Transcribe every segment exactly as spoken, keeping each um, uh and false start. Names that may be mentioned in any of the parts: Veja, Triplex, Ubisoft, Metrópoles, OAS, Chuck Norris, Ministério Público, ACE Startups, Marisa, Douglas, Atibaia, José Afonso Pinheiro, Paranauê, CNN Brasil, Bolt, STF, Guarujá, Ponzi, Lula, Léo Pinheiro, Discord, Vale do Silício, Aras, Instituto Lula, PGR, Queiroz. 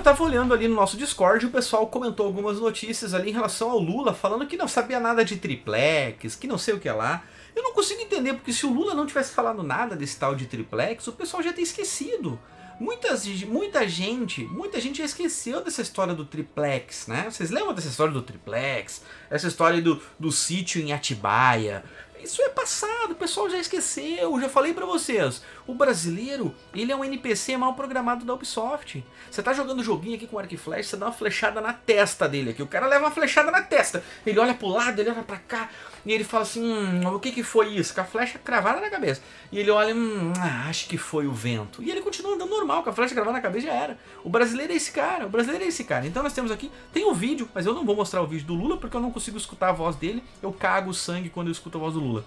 eu tava olhando ali no nosso Discord e o pessoal comentou algumas notícias ali em relação ao Lula, falando que não sabia nada de triplex, que não sei o que lá. Eu não consigo entender, porque se o Lula não tivesse falado nada desse tal de triplex, o pessoal já tem esquecido. Muitas, muita gente, muita gente já esqueceu dessa história do triplex, né? Vocês lembram dessa história do triplex? Essa história do, do sítio em Atibaia? Isso é passado, o pessoal já esqueceu, já falei pra vocês. O brasileiro, ele é um N P C mal programado da Ubisoft. Você tá jogando joguinho aqui com arco e flecha, você dá uma flechada na testa dele aqui. O cara leva uma flechada na testa. Ele olha pro lado, ele olha pra cá. E ele fala assim, hum, o que que foi isso? Com a flecha cravada na cabeça. E ele olha, hum, acho que foi o vento. E ele continua andando normal, com a flecha cravada na cabeça já era. O brasileiro é esse cara, o brasileiro é esse cara. Então nós temos aqui, tem o um vídeo, mas eu não vou mostrar o vídeo do Lula, porque eu não consigo escutar a voz dele. Eu cago o sangue quando eu escuto a voz do Lula.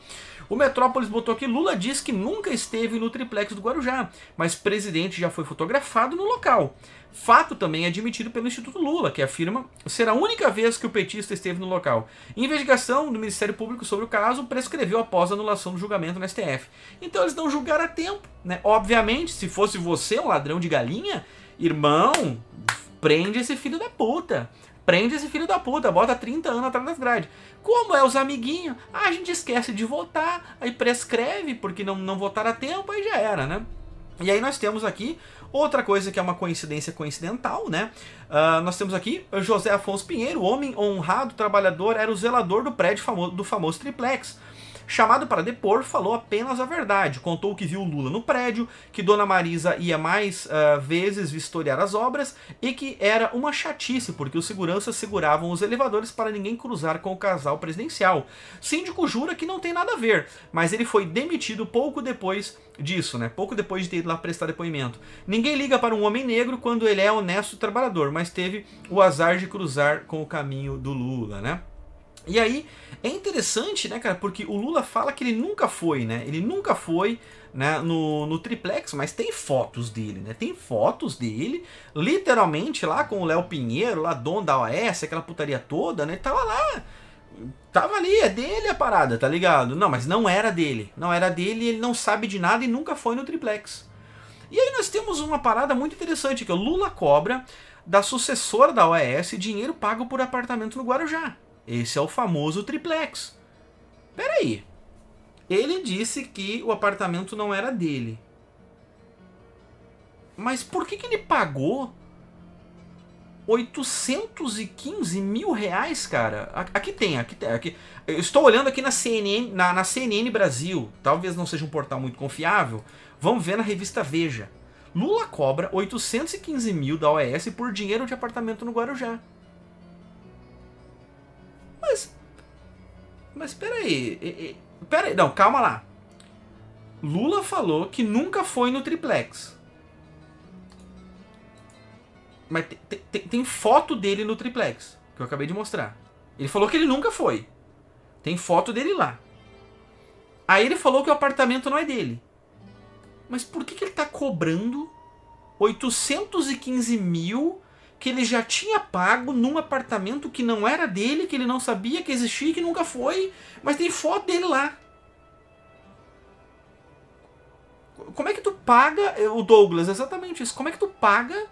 O Metrópoles botou aqui, Lula diz que nunca esteve no triplex do Guarujá, mas presidente já foi fotografado no local. Fato também admitido pelo Instituto Lula, que afirma ser a única vez que o petista esteve no local. Investigação do Ministério Público sobre o caso prescreveu após a anulação do julgamento no S T F. Então eles não julgaram a tempo, né? Obviamente, se fosse você um ladrão de galinha, irmão, prende esse filho da puta. Prende esse filho da puta, bota trinta anos atrás das grades. Como é os amiguinhos? Ah, a gente esquece de votar, aí prescreve porque não, não votaram a tempo, aí já era, né? E aí nós temos aqui outra coisa que é uma coincidência coincidental, né? Uh, nós temos aqui José Afonso Pinheiro, homem honrado, trabalhador, era o zelador do prédio famo- do famoso triplex. Chamado para depor, falou apenas a verdade. Contou que viu Lula no prédio, que Dona Marisa ia mais uh, vezes vistoriar as obras e que era uma chatice, porque os seguranças seguravam os elevadores para ninguém cruzar com o casal presidencial. Síndico jura que não tem nada a ver, mas ele foi demitido pouco depois disso, né? Pouco depois de ter ido lá prestar depoimento. Ninguém liga para um homem negro quando ele é honesto e trabalhador, mas teve o azar de cruzar com o caminho do Lula, né? E aí, é interessante, né, cara, porque o Lula fala que ele nunca foi, né, ele nunca foi, né, no, no triplex, mas tem fotos dele, né, tem fotos dele, literalmente lá com o Léo Pinheiro, lá dono da O A S, aquela putaria toda, né, tava lá, tava ali, é dele a parada, tá ligado? Não, mas não era dele, não era dele, ele não sabe de nada e nunca foi no triplex. E aí nós temos uma parada muito interessante, que o Lula cobra da sucessora da O A S dinheiro pago por apartamento no Guarujá. Esse é o famoso triplex. Peraí. Ele disse que o apartamento não era dele. Mas por que que ele pagou oitocentos e quinze mil reais, cara? Aqui tem, aqui tem. Aqui. Eu estou olhando aqui na C N N, na, na C N N Brasil. Talvez não seja um portal muito confiável. Vamos ver na revista Veja. Lula cobra oitocentos e quinze mil da O A S por dinheiro de apartamento no Guarujá. Mas, mas peraí, peraí, não, calma lá. Lula falou que nunca foi no triplex. Mas tem, tem, tem foto dele no triplex, que eu acabei de mostrar. Ele falou que ele nunca foi. Tem foto dele lá. Aí ele falou que o apartamento não é dele. Mas por que que ele tá cobrando oitocentos e quinze mil... que ele já tinha pago num apartamento que não era dele, que ele não sabia que existia e que nunca foi, mas tem foto dele lá. Como é que tu paga, o Douglas, exatamente isso, como é que tu paga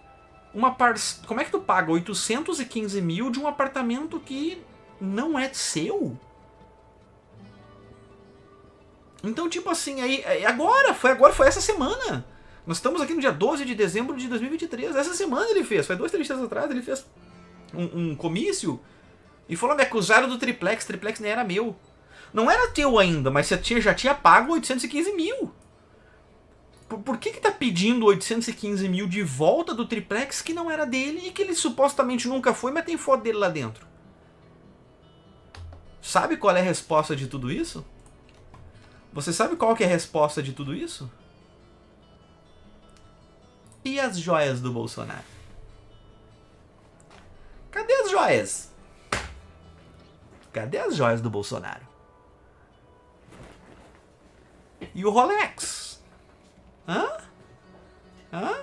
uma par... como é que tu paga oitocentos e quinze mil de um apartamento que não é seu? Então, tipo assim, aí agora, foi agora, foi essa semana. Nós estamos aqui no dia doze de dezembro de dois mil e vinte e três. Essa semana ele fez, foi dois, três dias atrás, ele fez um, um comício e falou, me acusaram do triplex, triplex nem era meu. Não era teu ainda, mas você tinha, já tinha pago oitocentos e quinze mil. Por, por que que tá pedindo oitocentos e quinze mil de volta do triplex que não era dele e que ele supostamente nunca foi, mas tem foto dele lá dentro? Sabe qual é a resposta de tudo isso? Você sabe qual que é a resposta de tudo isso? E as joias do Bolsonaro? Cadê as joias? Cadê as joias do Bolsonaro? E o Rolex? Hã? Hã?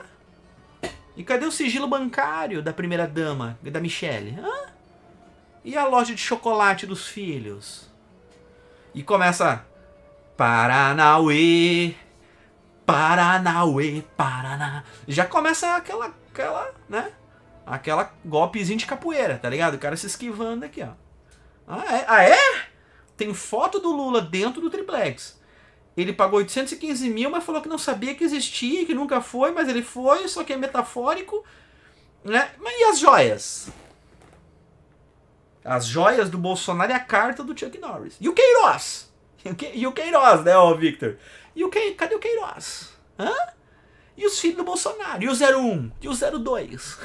E cadê o sigilo bancário da primeira-dama, da Michelle? Hã? E a loja de chocolate dos filhos? E começa... Paranauê... Paranauê, Paraná. Já começa aquela, aquela, né? Aquela golpezinho de capoeira, tá ligado? O cara se esquivando aqui, ó. Ah, é? Ah, é? Tem foto do Lula dentro do triplex. Ele pagou oitocentos e quinze mil, mas falou que não sabia que existia, que nunca foi, mas ele foi, só que é metafórico, né? Mas e as joias? As joias do Bolsonaro e a carta do Chuck Norris. E o Queiroz? E o Queiroz, né, ô Victor? E o que... Cadê o Queiroz? Hã? E os filhos do Bolsonaro? E o zero um? E o zero dois?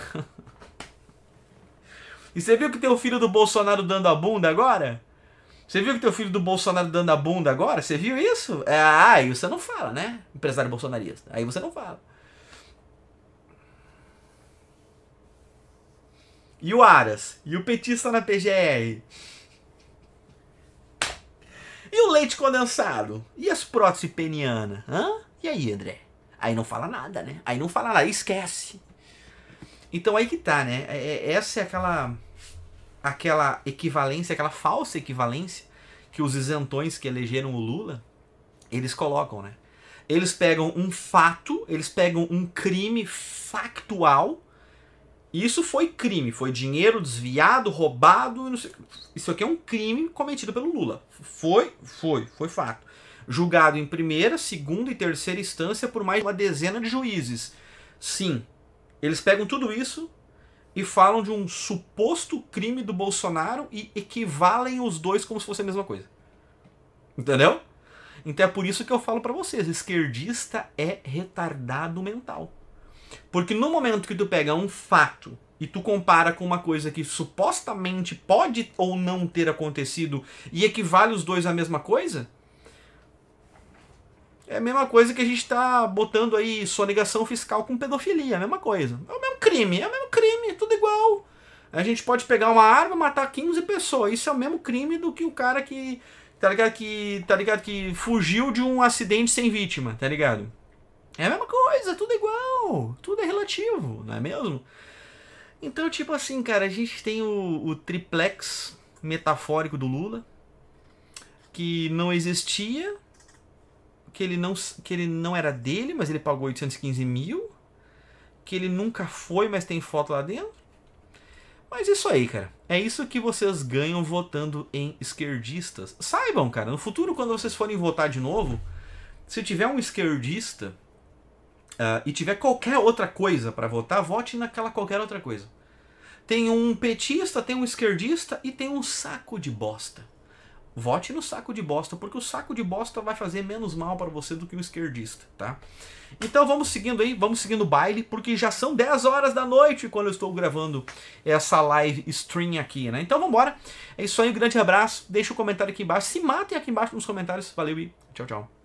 E você viu que tem o filho do Bolsonaro dando a bunda agora? Você viu que tem o filho do Bolsonaro dando a bunda agora? Você viu isso? Ah, aí você não fala, né? Empresário bolsonarista. Aí você não fala. E o Aras? E o petista na P G R? E o leite condensado? E as prótese peniana? Hã? E aí, André? Aí não fala nada, né? Aí não fala nada, esquece. Então aí que tá, né? Essa é aquela, aquela equivalência, aquela falsa equivalência que os isentões que elegeram o Lula, eles colocam, né? Eles pegam um fato, eles pegam um crime factual. Isso foi crime, foi dinheiro desviado, roubado, não sei. Isso aqui é um crime cometido pelo Lula. Foi, foi, foi fato. Julgado em primeira, segunda e terceira instância por mais de uma dezena de juízes. Sim. Eles pegam tudo isso e falam de um suposto crime do Bolsonaro e equivalem os dois como se fosse a mesma coisa. Entendeu? Então é por isso que eu falo pra vocês, esquerdista é retardado mental. Porque no momento que tu pega um fato e tu compara com uma coisa que supostamente pode ou não ter acontecido e equivale os dois à mesma coisa... É a mesma coisa que a gente tá botando aí sonegação fiscal com pedofilia, é a mesma coisa. É o mesmo crime, é o mesmo crime, é tudo igual. A gente pode pegar uma arma e matar quinze pessoas, isso é o mesmo crime do que o cara que, tá ligado, que, tá ligado, que fugiu de um acidente sem vítima, tá ligado? É a mesma coisa, tudo igual, tudo é relativo, não é mesmo? Então, tipo assim, cara, a gente tem o, o triplex metafórico do Lula, que não existia... Que ele, não, que ele não era dele, mas ele pagou oitocentos e quinze mil. Que ele nunca foi, mas tem foto lá dentro. Mas isso aí, cara. É isso que vocês ganham votando em esquerdistas. Saibam, cara, no futuro, quando vocês forem votar de novo, se tiver um esquerdista uh, e tiver qualquer outra coisa pra votar, vote naquela qualquer outra coisa. Tem um petista, tem um esquerdista e tem um saco de bosta. Vote no saco de bosta, porque o saco de bosta vai fazer menos mal para você do que um esquerdista, tá? Então vamos seguindo aí, vamos seguindo o baile, porque já são dez horas da noite quando eu estou gravando essa live stream aqui, né? Então vambora, é isso aí, um grande abraço, deixa o comentário aqui embaixo, se matem aqui embaixo nos comentários, valeu e tchau, tchau.